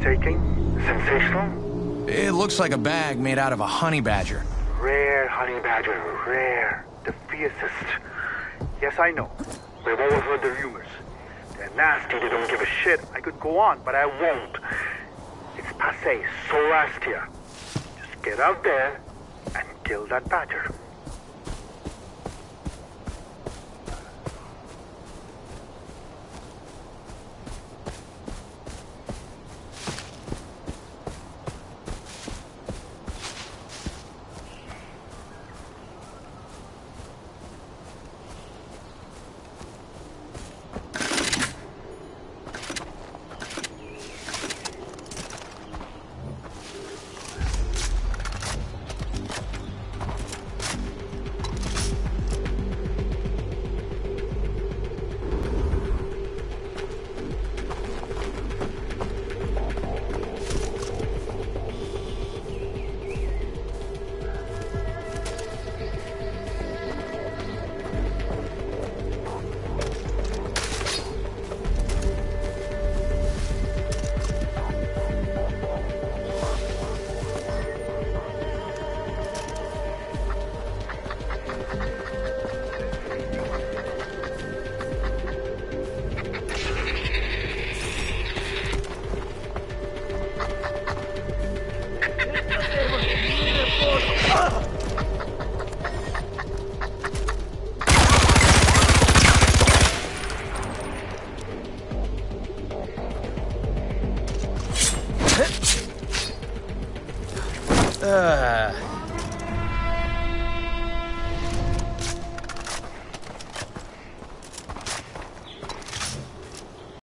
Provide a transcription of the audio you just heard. breathtaking, sensational. It looks like a bag made out of a honey badger. Rare honey badger, rare. The fiercest. Yes, I know. We've all heard the rumors. They're nasty, they don't give a shit. I could go on, but I won't. It's passé, so last year. Just get out there and kill that badger.